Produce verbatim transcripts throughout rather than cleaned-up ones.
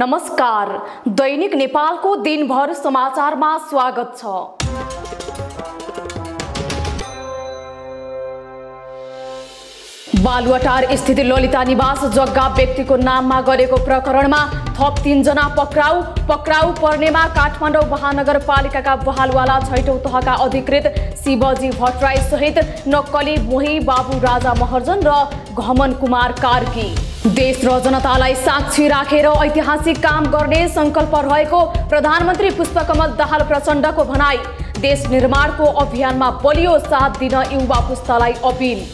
नमस्कार, दैनिक नेपालको दिनभर समाचारमा स्वागत छ। बालुवाटार स्थित ललिता निवास जग्गा व्यक्तिको नाममा गरेको प्रकरणमा थप तीन जना पक्राउ पक्राउ पर्नेमा काठमाडौँ महानगरपालिकाका बहालवाला छैटौँ तहका अधिकृत शिवजी भट्टराय सहित नक्कली मोही बाबू राजा महर्जन र घमन कुमार कार्की। देश र जनतालाई साक्षी राखेर ऐतिहासिक काम गर्ने संकल्प रहेको प्रधानमन्त्री पुष्पकमल दहाल प्रचण्डको भनाई। देश निर्माणको अभियानमा बलियो साथ दिन युवा पुस्तालाई अपील।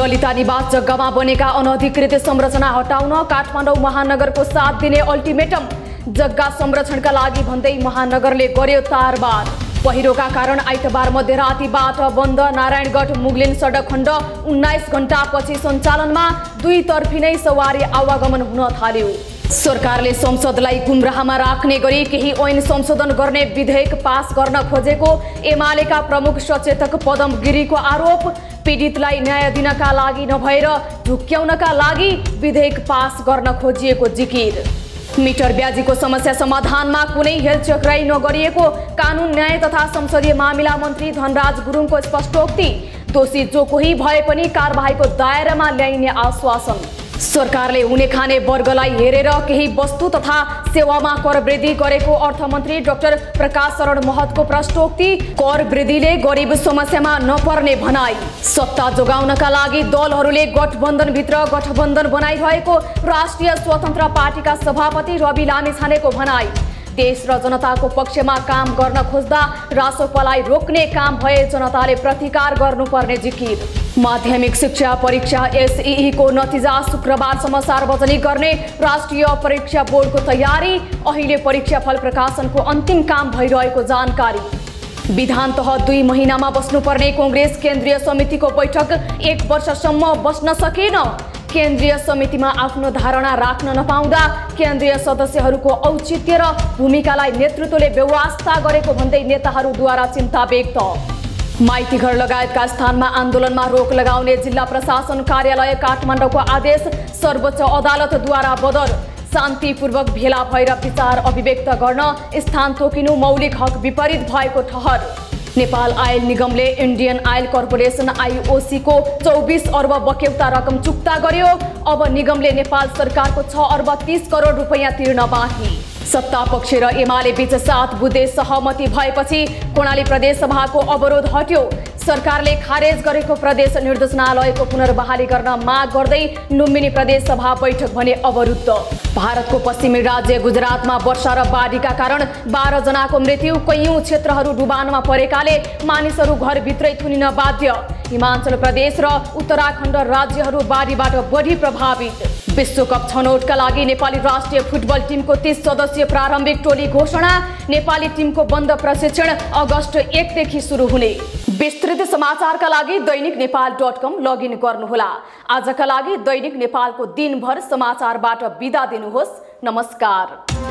ललिता निवास जग्गामा बनेका अनधिकृत संरचना हटाउन काठमाडौँ महानगरको साथ दिने अल्टिमेटम। जग्गा संरक्षणका लागि भन्दै महानगरले गर्यो तारबार। पहिरोका कारण आइतबार मध्यरातिबाट बन्द। नारायणगढ मुगलिन सडक खण्ड उन्नाइस घण्टापछि सञ्चालनमा। दुईतर्फी नै सवारी आवागमन हुन थाल्यो। सरकारले संसदलाई गुमराहमा राख्ने गरी केही ऐन संशोधन गर्ने विधेयक पास गर्न खोजेको एमालेका प्रमुख सचेतक पदम गिरीको आरोप। पीडितलाई न्याय दिनका लागि नभएर ढुक्क्याउनका लागि विधेयक पास गर्न खोजिएको जिकिर। मिटर ब्याजीको समस्या समाधानमा कुनै हेलचक्राई नगरिएको कानुन न्याय तथा संसदीय मामिला मन्त्री धनराज गुरुङको स्पष्टोक्ति। दोषी जो कोही भए पनि कारबाहीको दायरामा ल्याइने आश्वासन। सरकारले हुने खाने वर्गलाई हेरेर केही वस्तु तथा सेवामा कर वृद्धि गरेको अर्थमन्त्री डाक्टर प्रकाश शरण महतको प्रश्नोक्ति। कर वृद्धिले गरिब समस्यामा नपर्ने भनाई। सत्ता जोगाउनका लागि दलहरूले गठबन्धनभित्र गठबन्धन बनाइरहेको राष्ट्रिय स्वतन्त्र पार्टीका सभापति रवि लामिछानेको भनाई। देश र जनताको पक्षमा काम गर्न खोज्दा रासोपालाई रोक्ने काम भए जनताले प्रतिकार गर्नुपर्ने जिकिर। माध्यमिक शिक्षा परीक्षा एसईई को नतिजा शुक्रबारसम्म सार्वजनिक गर्ने राष्ट्रिय परीक्षा बोर्डको तयारी। अहिले परीक्षाफल प्रकाशनको अन्तिम काम भइरहेको जानकारी। विधान तह दुई महिनामा बस्नुपर्ने कङ्ग्रेस केन्द्रीय समितिको बैठक एक वर्षसम्म बस्न सकेन। केन्द्रीय समितिमा आफ्नो धारणा राख्न नपाउँदा केन्द्रीय सदस्यहरूको औचित्य र भूमिकालाई नेतृत्वले बेवास्ता गरेको भन्दै नेताहरूद्वारा चिन्ता व्यक्त। माइतीघर लगायतका स्थानमा आन्दोलनमा रोक लगाउने जिल्ला प्रशासन कार्यालय काठमाडौँको आदेश सर्वोच्च अदालतद्वारा बदल। शान्तिपूर्वक भेला भएर विचार अभिव्यक्त गर्न स्थान तोकिनु मौलिक हक विपरीत भएको ठहर। नेपाल आयल निगमले इन्डियन आयल कर्पोरेशन आईओसी को चौबिस अर्ब बक्यौता रकम चुक्ता गर्यो। अब निगमले नेपाल सरकारको छ अर्ब तीस करोड रुपैयाँ तिर्न बाँकी। सत्ता पक्ष र एमाले बीच सात बुधे सहमति भएपछि कर्णाली प्रदेशसभाको अवरोध हट्यो। सरकारले खारेज गरेको प्रदेश निर्देशनालयको पुनर्बहाली गर्न माग गर्दै लुम्बिनी प्रदेशसभा बैठक भने अवरुद्ध। भारतको पश्चिमी राज्य गुजरातमा वर्षा र बाढीका कारण बाह्र जनाको मृत्यु। कैयौं क्षेत्रहरू डुबानमा परेकाले मानिसहरू घरभित्रै थुनिन बाध्य। हिमाचल प्रदेश र उत्तराखण्ड राज्यहरू बाढीबाट बढी प्रभावित। विश्वकप छनौटका लागि नेपाली राष्ट्रिय फुटबल टिमको तीस सदस्यीय प्रारम्भिक टोली घोषणा। नेपाली टिमको बन्द प्रशिक्षण अगस्त एक देखि सुरु हुने। विस्तृत समाचारका लागि दैनिक नेपाल डट कम लगइन गर्नुहोला। आजका लागि दैनिक नेपालको दिनभर समाचारबाट बिदा दिनुहोस्। नमस्कार।